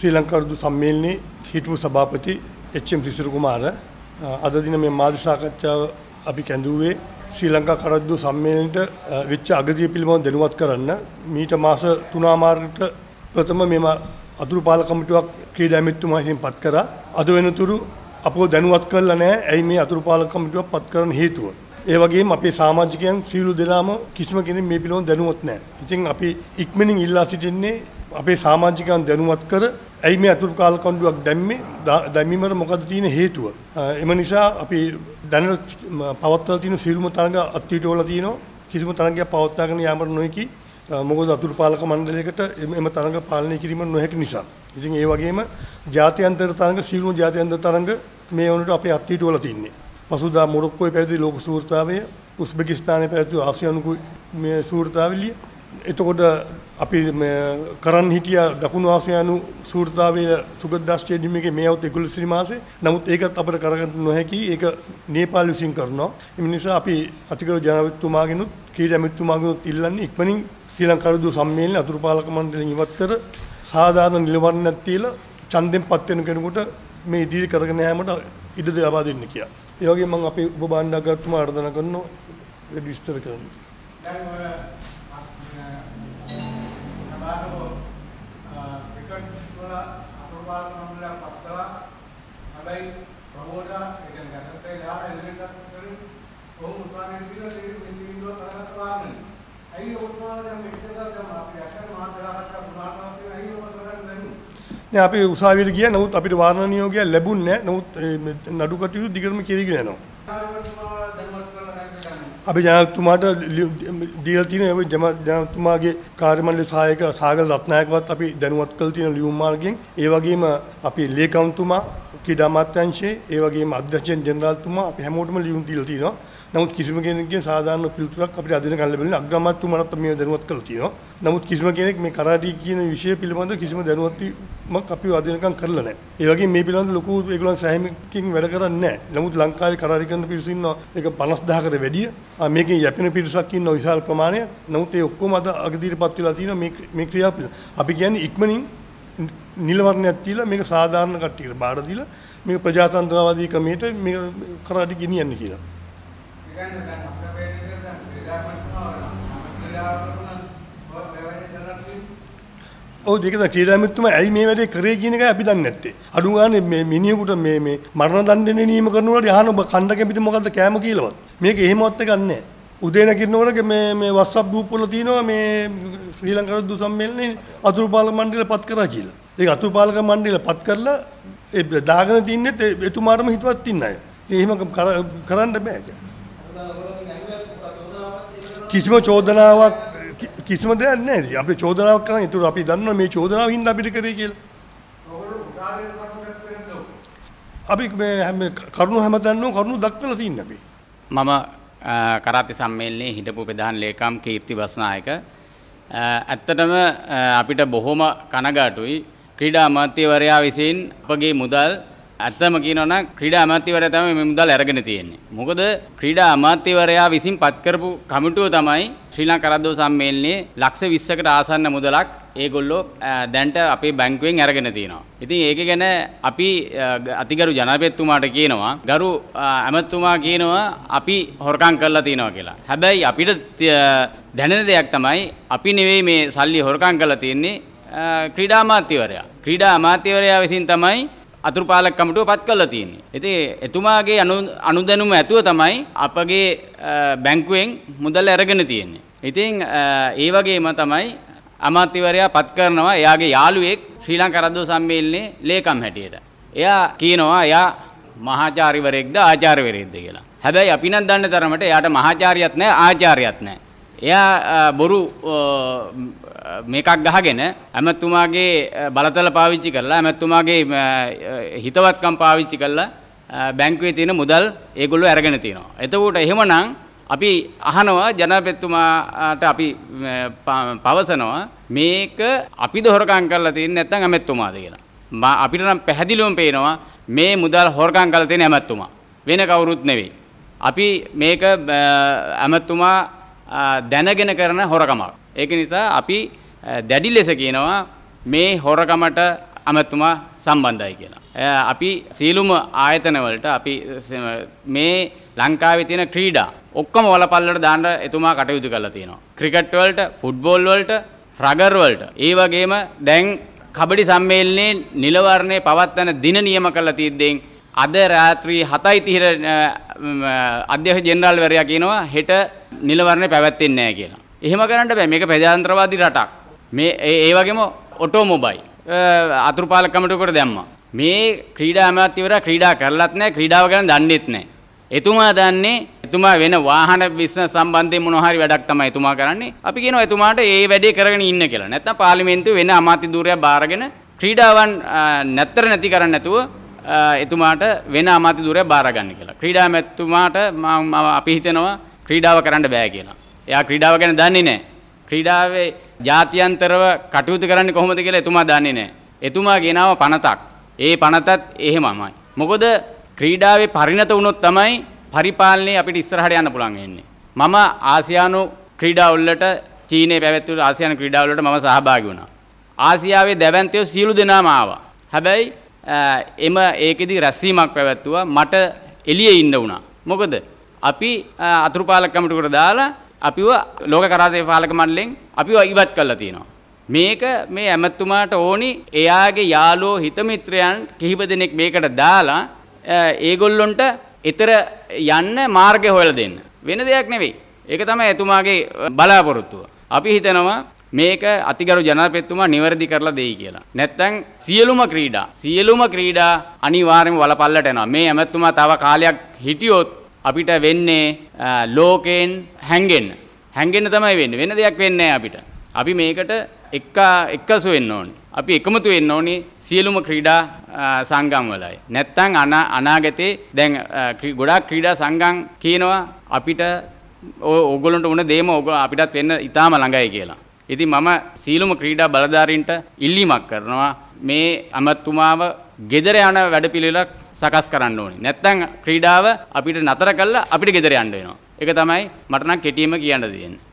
ಶ್ರೀಲಂಕಾ ಸಮ್ಮೇಳನೆ ಹಿಟು ಸಭಾಪತಿ H M ಸಿಸಿರುಕುಮಾರ අද දින මේ මාධ්‍ය සාකච්ඡාව අපි කැඳුවේ ශ්‍රී ලංකා කරද්දු සම්මේලනයේ වෙච්ච අගතිය පිළිබඳව දැනුවත් කරන්න මීට මාස 3කට ප්‍රථම මේ අතුරු පාලක කමිටුවක් ක්‍රීඩා ඇමතිතුමා විසින් පත් කරා. අද වෙනතුරු අපව දැනුවත් කළා නැහැ. ඇයි මේ අතුරු පාලක කමිටුව පත් කරන්න හේතුව? ඒ වගේම අපේ සමාජිකයන් සීළු දෙනාම කිසිම කෙනෙක් මේ පිළිබඳව දැනුවත් නැහැ. ඉතින් අපි ඉක්මනින් ඉල්ලා සිටින්නේ අපේ සමාජිකයන් දැනුවත් කර ඇයි මේ අතුරු පාලක කමිටුවක් දැම්මේ? දැමීමට මොකද තියෙන හේතුව? එම නිසා අපි දැනට පවත්වලා තියෙන සීලුම තරඟ අත්විඳවලා තිනවා. කිසිම තරඟයක් පවත්වාගෙන යාමට නොහැකි. මොකද අතුරු පාලක මණ්ඩලයකට එම තරඟ පාලනය කිරීම නොහැකි නිසා. ඉතින් ඒ වගේම ජාත්‍යන්තර තරඟ සීලුම ජාත්‍යන්තර තරඟ මේ වනට අපි අත්විඳවලා තින්නේ. පසුදා මොරොක්කෝවේ පැවති ලෝක සූරතාවය, උස්බෙකිස්තානයේ පැවති ආසියානු මේ සූරතාවලිය. එතකොට අපි කරන් හිටිය දකුණු ආසියානු සූරතාවයේ සුගතදා ස්ටේඩියම් එකේ මේවත් 11 මාසේ. නමුත් ඒකත් අපිට කරගන්න නොහැකි. ඒක නේපාල් විසින් කරනවා. ඒ නිසා අපි අතිගරු ජනාධිපතිතුමාගෙනුත් ක්‍රීඩා ඇමතිතුමාගෙනුත් ඉල්ලන්නේ ඉක්මනින් ශ්‍රී ලංකා රුදු සම්මේලනයේ අතුරු පාලක මණ්ඩලයෙන් ඉවත් කර සාධාරණ නිලවන්නක් තියලා ඡන්දෙන්පත් වෙන කෙනෙකුට මේ ඉදිරි කරගෙන යෑමට ඉඩ ලබා දෙන්න කියලා. ඒ වගේම මම අපේ උප භාණ්ඩාගාරතුමා ආරාධනා කරනවා රෙජිස්ටර් කරන්න. आप उसावीर गया नमुत आप वारणा नहीं हो गया लेबुन ने नमुत नडुकटी दिगर में केरी गया ना अभी जहाँ तुम्हारा डील थी ना जमा जहाँ तुम्हारे कार्यमंडल सहायक सागर रत्नायक वत अभी धनुवत कलती ना ल्यू मार्गिंग एवं में अभी लेकाउंट तुम्हारा क्रीडामात्यांशे एवं में अध्यक्ष जनरल तुम्हारा अभी हेमोट में ल्यू डील थी ना नमुत किस्म के साधारण पिलतुरक अभी आधे काल बोले अग्रमा तुम्हारा तमें धनुवत कलती ना नमुत किस्म के कराटी की विषय पिलबंद किस्म धनुवती मग अभी आधे काम कर लेना है एवं मे पिल लोग एक सहमिकिंग वेड कर नमुत लंका कराटी पीड़ित एक पनस दाक वेडिये मेक यपिन पीड़ित नौ विशाल प्रमाण नमुत मत अगदी पत्ती मे क्रिया अभी क्या इक्मनी निलवरण तीला मेक साधारण कट्टी भारत मेक प्रजातंत्रवादी कमेट मेक कराटी की नहीं की और देखा क्रीडा में तुम्हें आई मे मेरे करेगी नहीं अभी दान नत्ते अड़ूंगा ने मिनी को मे मरण दंड ने नियम करने वाले यहाँ खंड के भी मौका क्या मुकी लवत मे के मौत करने उदय न किरने वाला कि मैं व्हाट्सअप ग्रुप पर तीनों मैं श्रीलंका दूसरा मेल ने अतुल पालक मंडल पत करा की एक अतुल पालक मंडल पत कर ला दागन तीन ने तुम्हारा में हितवा तीन ना है करंट में किसमें चौदना हुआ किस्म दे नहीं आप चौदनाव करें तो आप दन मे चौदनाव हिंदा भी करेगी अभी करूँ हम दू करूँ दक्कल थी अभी मम कराते सम्मेलने हिटपू प्रधान लेखा कीर्तिवसनायक अतटम අපිට බොහොම කනගාටුයි ක්‍රීඩා අමාත්‍යවරයා විසින් අපගේ මුදල් ඇත්තම කියනවනම් ක්‍රීඩා අමාත්‍යවරයා තමයි මේ මුදල් අරගෙන තියෙන්නේ. මොකද ක්‍රීඩා අමාත්‍යවරයා විසින් පත් කරපු කමිටුව තමයි ශ්‍රී ලංකා කරද්දෝ සම්මේලනයේ ලක්ෂ 20කට ආසන්න මුදලක් ඒගොල්ලෝ දැන්ට අපේ බැංකුවෙන් අරගෙන තියෙනවා. ඉතින් ඒක ගැන අපි අතිගරු ජනාධිපතිතුමාට කියනවා, ගරු ඇමතිතුමා කියනවා අපි හොරකම් කරලා තිනවා කියලා. හැබැයි අපිට දැනෙන දෙයක් තමයි අපි නෙවෙයි මේ සල්ලි හොරකම් කරලා තින්නේ ක්‍රීඩා අමාත්‍යවරයා. ක්‍රීඩා අමාත්‍යවරයා විසින් තමයි අතුරු පාලක කමිටුව පත් කරලා තියෙන්නේ. ඉතින් එතුමාගේ අනුදැනුම ඇතුව තමයි අපගේ බැංකුවෙන් මුදල් අරගෙන තියෙන්නේ. ඉතින් ඒ වගේම තමයි අමාත්‍යවරයා පත් කරනවා එයාගේ යාළුවෙක් ශ්‍රී ලංකා රද්දෝ සම්මේලනයේ ලේකම් හැටියට. එයා කියනවා එයා මහාචාර්යවරයෙක්ද ආචාර්යවරයෙක්ද කියලා. හැබැයි අපි නම් දන්න තරමට එයාට මහාචාර්යයත් නැහැ ආචාර්යයත් නැහැ. එයා බොරු මේකක් ගහගෙන ඇමතුමාගේ බලතල පාවිච්චි කරලා ඇමතුමාගේ හිතවත්කම් පාවිච්චි කරලා බැංකුවේ තියෙන මුදල් ඒගොල්ලෝ අරගෙන තිනවා. එතකොට එහෙමනම් අපි අහනවා ජනාධිපතිතුමාට අපි පවසනවා මේක අපිද හොරකම් කරලා තින්නේ නැත්නම් ඇමතුමාද කියලා. අපිට නම් පැහැදිලිවම පේනවා මේ මුදල් හොරකම් කරලා තියෙන ඇමතුමා. වෙන කවුරුත් නෙවෙයි. අපි මේක ඇමතුමා දැනගෙන කරන හොරකමක්. ඒක නිසා අපි දැඩි ලෙස කියනවා මේ හොරකමට आम तुम संबंध आयेन अभी सीलुम आयतन वलट अभी मे लंका तीन क्रीडा ओक्कम वलपाल दाँड तुम कटयुत कल तीन क्रिकेट वर्ल्ट फुटबॉल वर्ल्ट रगर वर्ल्ट ईव गेम दैंग कबड्डी सम्मेलने निलवारने पवत्तन दिन नियम कल तीदे अद रात्रि हतैति अध्यक्ष जनरल वर्याकीनो हिट निलवारने पवत्तिन्ने आकीन එහෙම කරන්න බෑ මේක ප්‍රජාතන්ත්‍රවාදී රටක් මේ ඒ වගේම ඔටෝමොබයිල් අතුරුපාල කමිටුවකට දැම්මා මේ ක්‍රීඩා අමාත්‍යවරයා ක්‍රීඩා කරලත් නැහැ ක්‍රීඩාව ගැන දන්නේත් නැහැ එතුමා දන්නේ එතුමා වෙන වාහන බිස්නස් සම්බන්ධයෙන් මොනවා හරි වැඩක් තමයි එතුමා කරන්නේ අපි කියනවා එතුමාට ඒ වැඩේ කරගෙන ඉන්න කියලා නැත්නම් පාර්ලිමේන්තුවේ වෙන අමාත්‍ය ධූරයක් බාරගෙන ක්‍රීඩාවන් නැතර නැති කරන්නේ නැතුව එතුමාට වෙන අමාත්‍ය ධූරයක් බාර ගන්න කියලා ක්‍රීඩා මැතිතුමාට අපි හිතනවා ක්‍රීඩාව කරන්න බෑ කියලා या क्रीडाव गैन दाने ने क्रीडावे जात्यंतरव कटयुत करने कोहमद केला एतुमा दाने ने एतुमा गेनाव पणताक ए पणतत एहे ममई मोकोद क्रीडावे परिणत वुनोत තමයි පරිපාලනේ අපිට ඉස්සරහට යන්න පුළුවන් වෙන්නේ මම ආසියානු ක්‍රීඩා වලට චීනයේ පැවැත්වුණු ආසියානු ක්‍රීඩා වලට මම සහභාගී වුණා ආසියාවේ දැවැන්තයෝ සියලු දෙනාම ආවා හැබැයි එම ඒකෙදි රැස්වීමක් පැවැත්වුවා මට එළියේ ඉන්න වුණා මොකද අපි අතුරුපාලක කමිටුවකට දාලා අපි ලෝක කරාතේ පාලක මණ්ඩලෙන් අපි ඉවත් කළා තියෙනවා මේක මේ ඇමතුමාට ඕනි එයාගේ යාළුවෝ හිත මිත්‍රයන් කිහිප දෙනෙක් මේකට දාලා ඒගොල්ලොන්ට ඊතර යන්න මාර්ගය හොයලා දෙන්න වෙන දෙයක් නෙවෙයි ඒක තමයි එතුමාගේ බලාපොරොත්තුව අපි හිතනවා මේක අතිගරු ජනාධිපතිතුමා නිවැරදි කරලා දෙයි කියලා නැත්නම් සියලුම ක්‍රීඩා අනිවාර්යයෙන්ම වලපල්ලට යනවා මේ ඇමතුමා තව කාලයක් හිටියොත් අපිට වෙන්නේ ලෝකෙන් හැංගෙන්න තමයි වෙන්නේ වෙන දෙයක් වෙන්නේ නැහැ අපිට. අපි මේකට එක්කසු වෙන්න ඕනේ. අපි එකමුතු වෙන්න ඕනේ සියලුම ක්‍රීඩා සංගම් වලයි. නැත්නම් අනාගතේ දැන් ගොඩාක් ක්‍රීඩා සංගම් කියනවා අපිට ඕගොල්ලන්ට උන දෙයම අපිටත් වෙන්න ඉතාලම ළඟයි කියලා. ඉතින් මම සියලුම ක්‍රීඩා බලධාරීන්ට ඉල්ලීමක් කරනවා මේ අමතුමාව ගෙදර යන වැඩපිළිවෙලක් සකස් කරන්න ඕනේ. නැත්නම් ක්‍රීඩාව අපිට නතර කළා අපිට ගෙදර යන්න වෙනවා. ඒක තමයි මට නම් කෙටිම කියන්න තියෙන්නේ.